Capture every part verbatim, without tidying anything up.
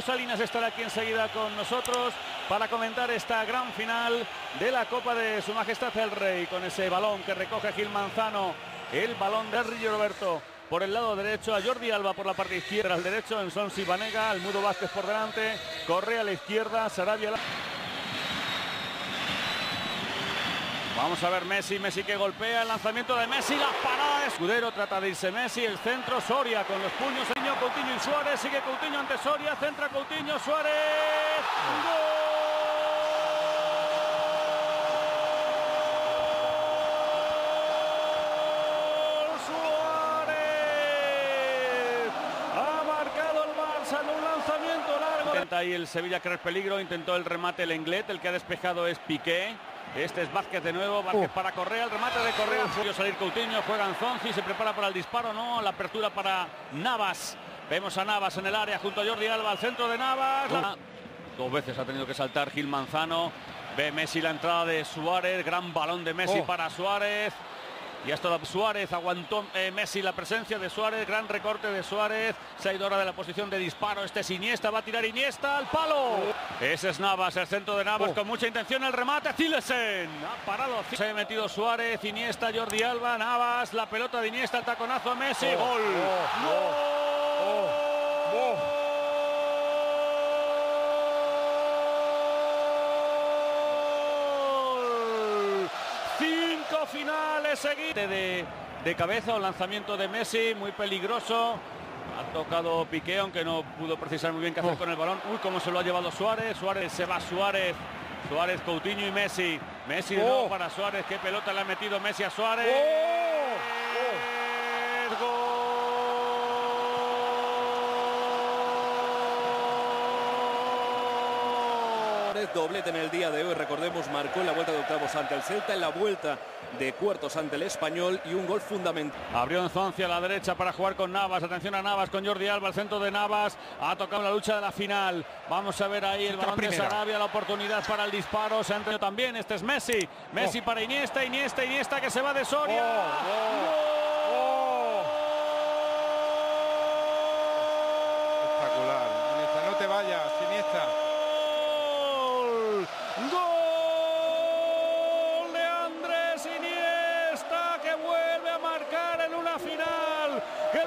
Julio Salinas estará aquí enseguida con nosotros para comentar esta gran final de la Copa de Su Majestad el Rey, con ese balón que recoge Gil Manzano, el balón de Río Roberto por el lado derecho, a Jordi Alba por la parte izquierda, al derecho en Son Sivanega, al Mudo Vázquez por delante, Correa a la izquierda, Sarabia a la... Vamos a ver Messi, Messi que golpea, el lanzamiento de Messi, la parada de Escudero, trata de irse Messi, el centro, Soria con los puños, Coutinho y Suárez, sigue Coutinho ante Soria, centra Coutinho, Suárez, ¡gol! ¡Suárez! Ha marcado el Barça en un lanzamiento largo. Intenta ahí el Sevilla crear peligro, intentó el remate Lenglet, el que ha despejado es Piqué. Este es Vázquez de nuevo, Vázquez uh. para Correa, el remate de Correa, subió salir Coutinho, juega Anzonzi, se prepara para el disparo, no, la apertura para Navas, vemos a Navas en el área junto a Jordi Alba, al centro de Navas. La... Dos veces ha tenido que saltar Gil Manzano, ve Messi la entrada de Suárez, gran balón de Messi uh. para Suárez, y hasta Suárez, aguantó eh, Messi la presencia de Suárez, gran recorte de Suárez, se ha ido ahora de la posición de disparo, este es Iniesta, va a tirar Iniesta al palo. Ese es Navas, el centro de Navas, oh. con mucha intención el remate, Zilesen, ha parado, se ha metido Suárez, Iniesta, Jordi Alba, Navas, la pelota de Iniesta, el taconazo a Messi, oh. gol. Oh. ¡Gol! Oh. Oh. Finales seguidos de, de cabeza, un lanzamiento de Messi muy peligroso, ha tocado Piqué aunque no pudo precisar muy bien qué hacer oh. con el balón, uy cómo se lo ha llevado Suárez, Suárez se va Suárez, Suárez, Coutinho y Messi, Messi oh. no para Suárez, qué pelota le ha metido Messi a Suárez, oh. Oh. ¡Gol! Doblete en el día de hoy, recordemos, marcó en la vuelta de octavos ante el Celta, en la vuelta de cuartos ante el Español y un gol fundamental. Abrió Anzonzi a la derecha para jugar con Navas, atención a Navas con Jordi Alba, al centro de Navas, ha tocado la lucha de la final, vamos a ver ahí el balón de Sarabia, la oportunidad para el disparo, se ha entrenado también, este es Messi, Messi oh. para Iniesta, Iniesta, Iniesta que se va de Soria. Oh, oh.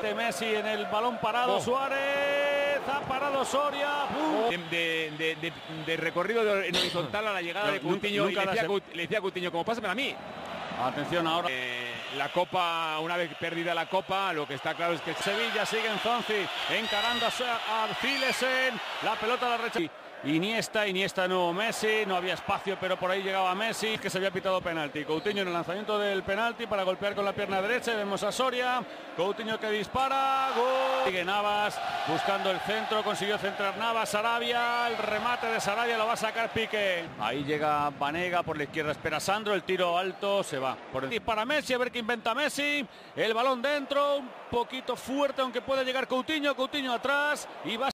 De Messi en el balón parado, oh. Suárez, ha parado Soria. Oh. De, de, de, de recorrido en horizontal a la llegada no, de Coutinho, nunca, nunca le, decía, se... le decía a Coutinho, como pásamela a mí. Atención ahora. Eh, la Copa, una vez perdida la Copa, lo que está claro es que Sevilla sigue en Anzonzi, encarando a Zilesen, la pelota la rechaza. Iniesta, Iniesta nuevo Messi, no había espacio pero por ahí llegaba Messi, que se había pitado penalti. Coutinho en el lanzamiento del penalti para golpear con la pierna derecha, vemos a Soria, Coutinho que dispara, gol. Sigue Navas buscando el centro, consiguió centrar Navas, Sarabia, el remate de Sarabia lo va a sacar Piqué. Ahí llega Banega, por la izquierda espera Sandro, el tiro alto se va. Por el... Dispara Messi, a ver qué inventa Messi, el balón dentro, un poquito fuerte aunque puede llegar Coutinho, Coutinho atrás y va